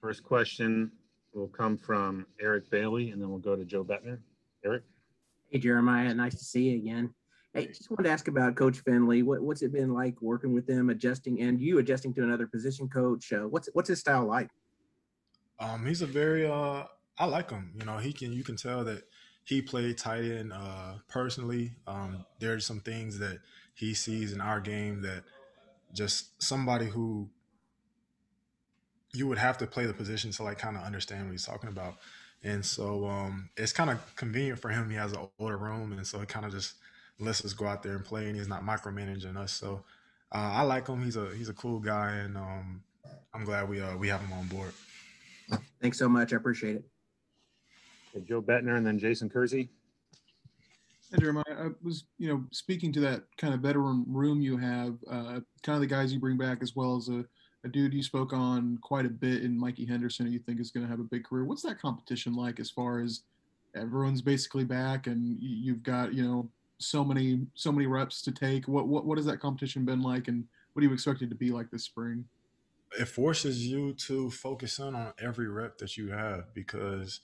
First question will come from Eric Bailey, and then we'll go to Joe Bettner. Eric? Hey, Jeremiah. Nice to see you again. Hey, just wanted to ask about Coach Finley. What's it been like working with him, adjusting, and you adjusting to another position coach? What's his style like? He's a very I like him. You know, you can tell that he played tight end personally. There's some things that he sees in our game that just somebody who you would have to play the position to like kind of understand what he's talking about. And so it's kind of convenient for him. He has an older room, and so it kind of just lets us go out there and play, and he's not micromanaging us. So I like him. He's a cool guy, and I'm glad we have him on board. Thanks so much. I appreciate it. Okay, Joe Bettner and then Jason Terzi. Hey, Jeremiah, I was, speaking to that kind of veteran room you have, kind of the guys you bring back, as well as a dude you spoke on quite a bit in Mikey Henderson, who you think is going to have a big career. What's that competition like as far as everyone's basically back and you've got, so many reps to take? What has that competition been like, and what do you expect it to be like this spring? It forces you to focus in on every rep that you have, because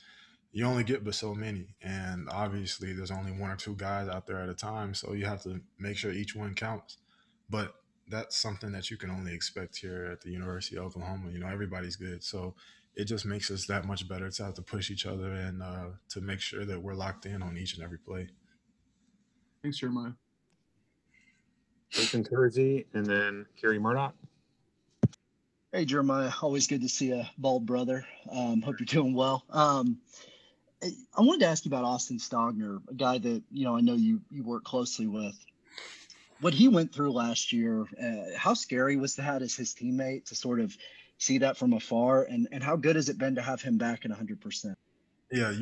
you only get but so many. And obviously there's only one or two guys out there at a time, so you have to make sure each one counts. But that's something that you can only expect here at the University of Oklahoma. Everybody's good. So it just makes us that much better to have to push each other and to make sure that we're locked in on each and every play. Thanks, Jeremiah. Jason Terzi and then Kerry Murdoch. Hey, Jeremiah, always good to see a bald brother. Hope you're doing well. I wanted to ask you about Austin Stogner, a guy that, I know you work closely with. What he went through last year, how scary was that as his teammate to sort of see that from afar? And how good has it been to have him back at 100%? Yeah,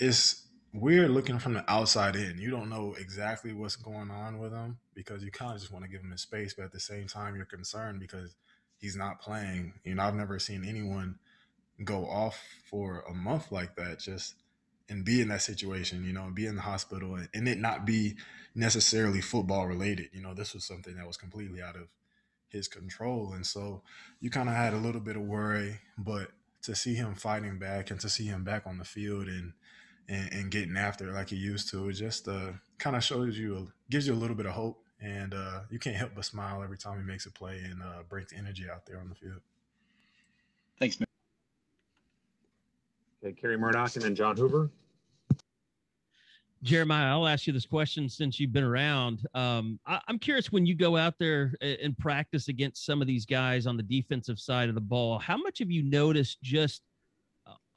it's weird looking from the outside in. You don't know exactly what's going on with him, because you kind of just want to give him his space. But at the same time, you're concerned because he's not playing. I've never seen anyone go off for a month like that, just and be in that situation, be in the hospital and it not be necessarily football related. This was something that was completely out of his control. And so you kind of had a little bit of worry, but to see him fighting back and to see him back on the field and getting after it like he used to, it just kind of gives you a little bit of hope. And you can't help but smile every time he makes a play and brings energy out there on the field. Thanks, man. Okay, Kerry Murdoch and then John Hoover. Jeremiah, I'll ask you this question since you've been around. I'm curious, when you go out there and practice against some of these guys on the defensive side of the ball, how much have you noticed just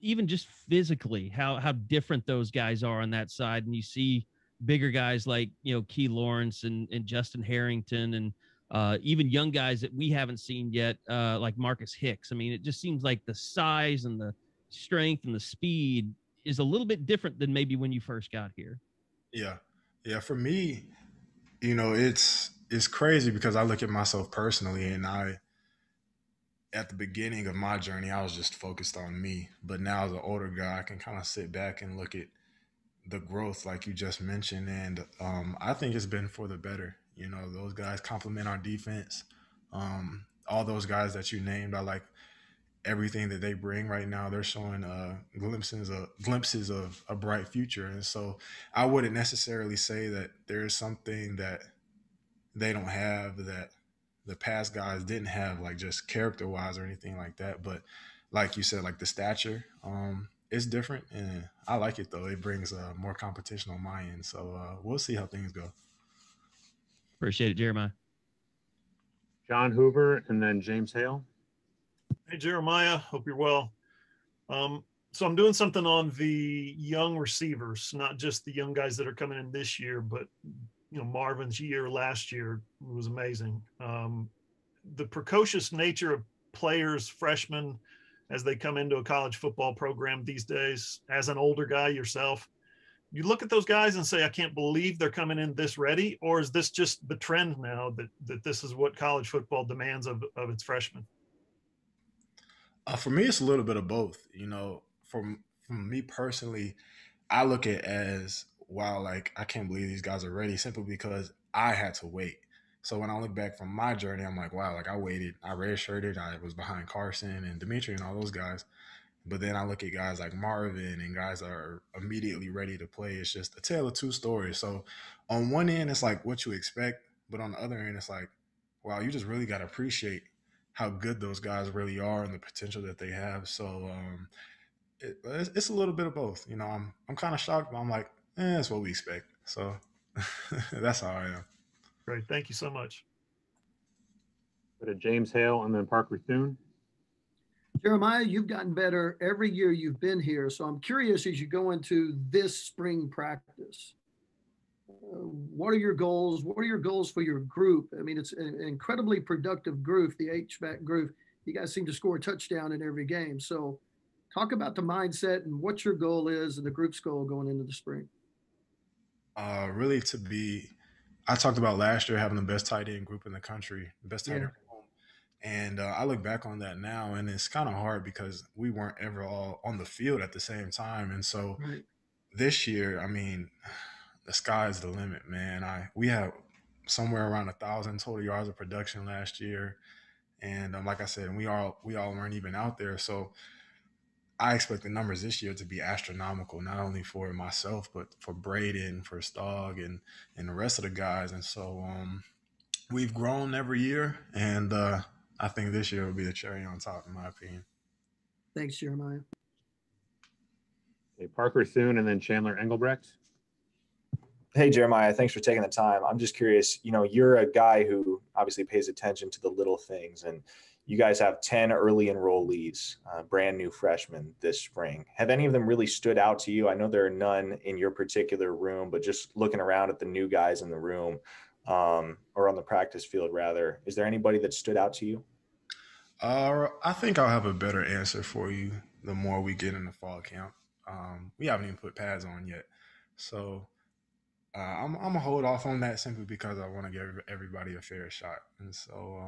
even just physically how different those guys are on that side? And you see bigger guys like, Key Lawrence and Justin Harrington and even young guys that we haven't seen yet, like Marcus Hicks. I mean, it just seems like the size and the strength and the speed is a little bit different than maybe when you first got here. Yeah. For me, it's crazy because I look at myself personally, and at the beginning of my journey, I was just focused on me. But now as an older guy, I can kind of sit back and look at the growth like you just mentioned. And I think it's been for the better. Those guys complement our defense. All those guys that you named, I like everything that they bring right now. They're showing glimpses of a bright future. And so I wouldn't necessarily say that there's something that they don't have that the past guys didn't have, like just character wise or anything like that. But like you said, like the stature, it's different. And I like it though. It brings more competition on my end. So we'll see how things go. Appreciate it, Jeremiah. John Hoover and then James Hale. Hey, Jeremiah, hope you're well. So I'm doing something on the young receivers, not just the young guys that are coming in this year, but Marvin's year last year was amazing. The precocious nature of players, freshmen, as they come into a college football program these days, as an older guy yourself, you look at those guys and say, I can't believe they're coming in this ready, or is this just the trend now that this is what college football demands of its freshmen? For me, it's a little bit of both. From me personally, I look at it as, wow, like I can't believe these guys are ready simply because I had to wait. So when I look back from my journey, I'm like, wow, like I waited, I redshirted, I was behind Carson and Dimitri and all those guys. But then I look at guys like Marvin and guys that are immediately ready to play. It's just a tale of two stories. So on one end, it's like what you expect. But on the other end, it's like, wow, you just really got to appreciate how good those guys really are and the potential that they have. So it's a little bit of both. You know, I'm kind of shocked, but I'm like, that's what we expect. So that's how I am. Great. Thank you so much. Go to James Hale and then Parker Thune. Jeremiah, you've gotten better every year you've been here. So I'm curious, as you go into this spring practice, what are your goals? What are your goals for your group? I mean, it's an incredibly productive group, the HVAC group. You guys seem to score a touchdown in every game. So talk about the mindset and what your goal is and the group's goal going into the spring. Really to be, I talked about last year having the best tight end group in the country, best tight end. And I look back on that now, and it's kind of hard because we weren't ever all on the field at the same time. And so This year, I mean, the sky's the limit, man. We had somewhere around 1,000 total yards of production last year. And like I said, we all weren't even out there. So I expect the numbers this year to be astronomical, not only for myself, but for Braden, for Stog, and the rest of the guys. And so we've grown every year, and I think this year will be the cherry on top, in my opinion. Thanks, Jeremiah. Hey, Parker Thune and then Chandler Engelbrecht. Hey, Jeremiah, thanks for taking the time. I'm just curious, you know, you're a guy who obviously pays attention to the little things, and you guys have 10 early enrollees, brand new freshmen this spring. Have any of them really stood out to you? I know there are none in your particular room, but just looking around at the new guys in the room, or on the practice field rather, is there anybody that stood out to you? I think I'll have a better answer for you the more we get into fall camp. We haven't even put pads on yet. So I'm gonna hold off on that simply because I want to give everybody a fair shot. And so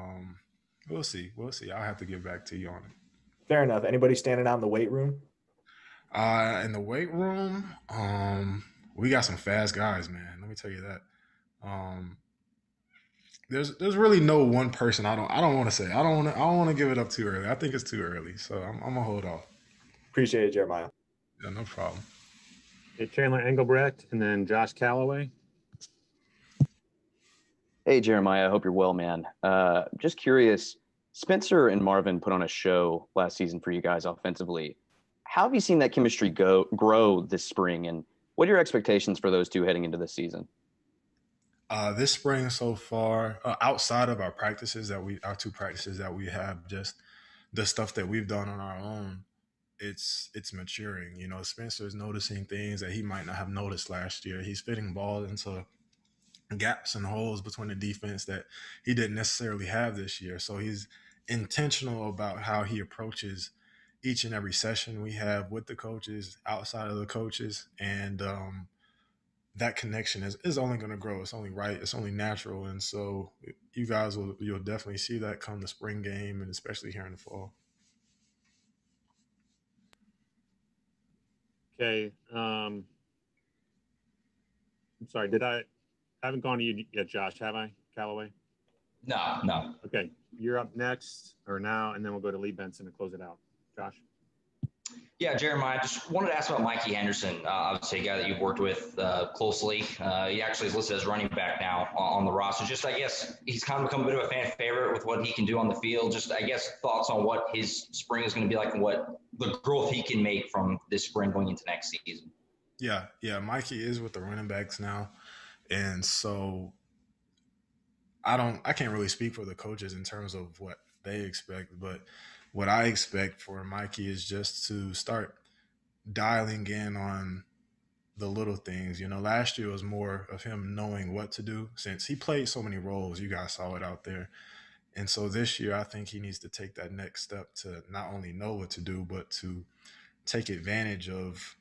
we'll see. I'll have to get back to you on it. Fair enough. Anybody standing out in the weight room? In the weight room, we got some fast guys, man. Let me tell you that. There's really no one person. I don't want to give it up too early. I think it's too early, so I'm gonna hold off. Appreciate it, Jeremiah. Yeah, no problem. Hey, Chandler Engelbrecht, and then Josh Callaway. Hey, Jeremiah. I hope you're well, man. Just curious. Spencer and Marvin put on a show last season for you guys offensively. How have you seen that chemistry grow this spring, and what are your expectations for those two heading into this season? This spring so far, outside of our two practices that we have, just the stuff that we've done on our own, it's maturing. You know, Spencer's noticing things that he might not have noticed last year. He's fitting balls into gaps and holes between the defense that he didn't necessarily have this year. So he's intentional about how he approaches each and every session we have with the coaches, outside of the coaches, and that connection is only going to grow. It's only right. It's only natural. And so you'll definitely see that come the spring game and especially here in the fall. Okay. I'm sorry. I haven't gone to you yet, Josh, have I, Callaway? No. Okay. You're up next or now, and then we'll go to Lee Benson to close it out. Josh. Yeah, Jeremiah, I just wanted to ask about Mikey Henderson, obviously a guy that you've worked with closely. He actually is listed as running back now on the roster. Just, I guess, he's kind of become a bit of a fan favorite with what he can do on the field. Just, I guess, thoughts on what his spring is going to be like and what the growth he can make from this spring going into next season. Yeah, Mikey is with the running backs now. And so I can't really speak for the coaches in terms of what they expect, but what I expect for Mikey is just to start dialing in on the little things. You know, last year was more of him knowing what to do since he played so many roles. You guys saw it out there. And so this year, I think he needs to take that next step to not only know what to do, but to take advantage of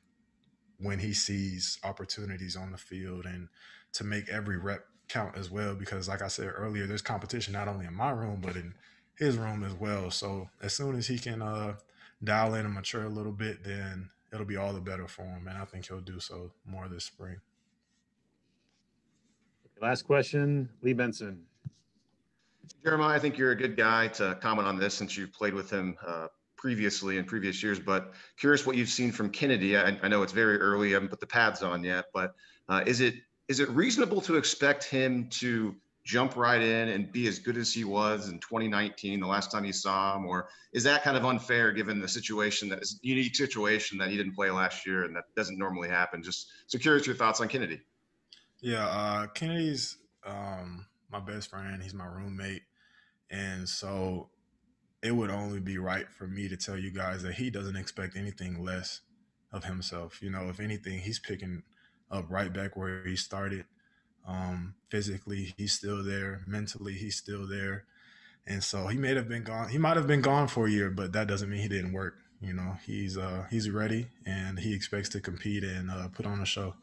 when he sees opportunities on the field and to make every rep count as well. Because like I said earlier, there's competition not only in my room, but in his room as well. So as soon as he can dial in and mature a little bit, then it'll be all the better for him. And I think he'll do so more this spring. Okay, last question, Lee Benson. Jeremiah, I think you're a good guy to comment on this since you've played with him previously in previous years, but curious what you've seen from Kennedy. I know it's very early, I haven't put the pads on yet, but is it reasonable to expect him to jump right in and be as good as he was in 2019, the last time you saw him, or is that kind of unfair given the situation that is unique situation that he didn't play last year and that doesn't normally happen? Just so curious your thoughts on Kennedy. Yeah, Kennedy's my best friend. He's my roommate, and so it would only be right for me to tell you guys that he doesn't expect anything less of himself. You know, if anything, he's picking up right back where he started. Physically, he's still there. Mentally, he's still there. And so he may have been gone. He might have been gone for a year, but that doesn't mean he didn't work. You know, he's ready, and he expects to compete and put on a show.